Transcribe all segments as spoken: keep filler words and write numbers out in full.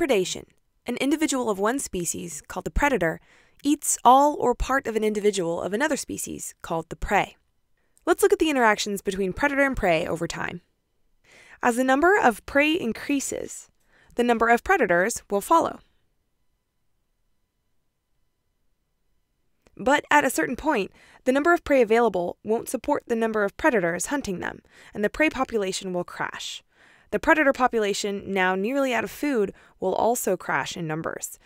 predation. An individual of one species, called the predator, eats all or part of an individual of another species, called the prey. Let's look at the interactions between predator and prey over time. As the number of prey increases, the number of predators will follow. But at a certain point, the number of prey available won't support the number of predators hunting them, and the prey population will crash. The predator population, now nearly out of food, will also crash in numbers.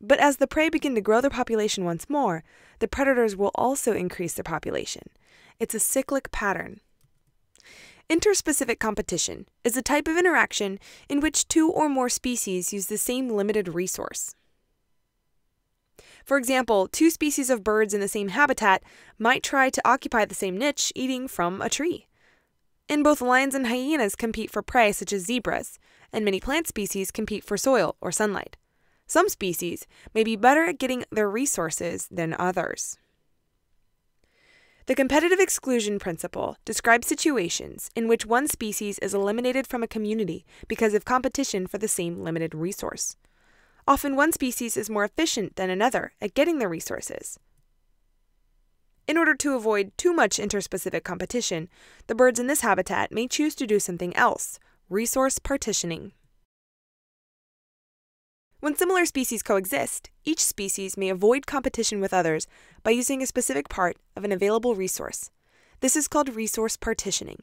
But as the prey begin to grow their population once more, the predators will also increase their population. It's a cyclic pattern. Interspecific competition is a type of interaction in which two or more species use the same limited resource. For example, two species of birds in the same habitat might try to occupy the same niche, eating from a tree. And both lions and hyenas compete for prey such as zebras, and many plant species compete for soil or sunlight. Some species may be better at getting their resources than others. The competitive exclusion principle describes situations in which one species is eliminated from a community because of competition for the same limited resource. Often one species is more efficient than another at getting their resources. In order to avoid too much interspecific competition, the birds in this habitat may choose to do something else, resource partitioning. When similar species coexist, each species may avoid competition with others by using a specific part of an available resource. This is called resource partitioning.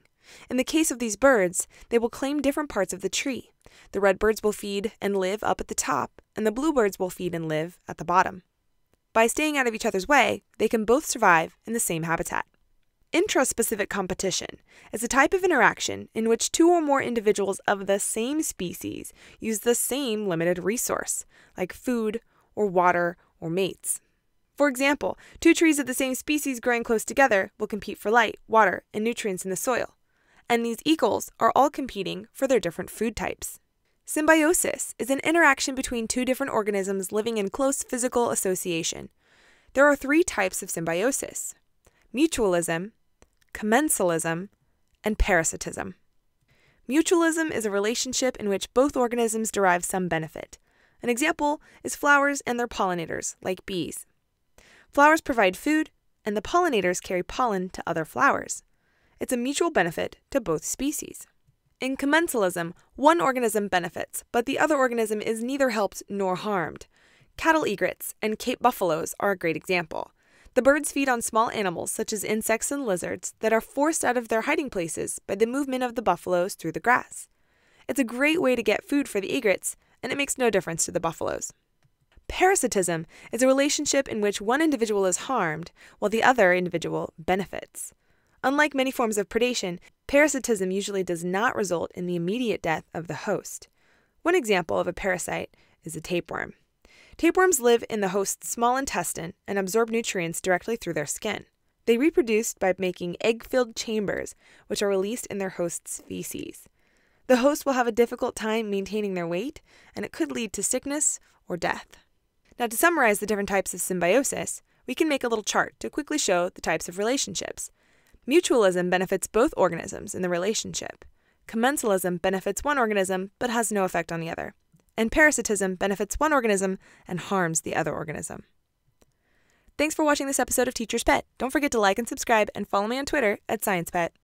In the case of these birds, they will claim different parts of the tree. The redbirds will feed and live up at the top, and the bluebirds will feed and live at the bottom. By staying out of each other's way, they can both survive in the same habitat. Intraspecific competition is a type of interaction in which two or more individuals of the same species use the same limited resource, like food or water or mates. For example, two trees of the same species growing close together will compete for light, water, and nutrients in the soil, and these equals are all competing for their different food types. Symbiosis is an interaction between two different organisms living in close physical association. There are three types of symbiosis: mutualism, commensalism, and parasitism. Mutualism is a relationship in which both organisms derive some benefit. An example is flowers and their pollinators, like bees. Flowers provide food, and the pollinators carry pollen to other flowers. It's a mutual benefit to both species. In commensalism, one organism benefits, but the other organism is neither helped nor harmed. Cattle egrets and Cape buffaloes are a great example. The birds feed on small animals such as insects and lizards that are forced out of their hiding places by the movement of the buffaloes through the grass. It's a great way to get food for the egrets, and it makes no difference to the buffaloes. Parasitism is a relationship in which one individual is harmed while the other individual benefits. Unlike many forms of predation, parasitism usually does not result in the immediate death of the host. One example of a parasite is a tapeworm. Tapeworms live in the host's small intestine and absorb nutrients directly through their skin. They reproduce by making egg-filled chambers, which are released in their host's feces. The host will have a difficult time maintaining their weight, and it could lead to sickness or death. Now, to summarize the different types of symbiosis, we can make a little chart to quickly show the types of relationships. Mutualism benefits both organisms in the relationship. Commensalism benefits one organism but has no effect on the other. And parasitism benefits one organism and harms the other organism. Thanks for watching this episode of Teacher's Pet. Don't forget to like and subscribe and follow me on Twitter at SciencePet.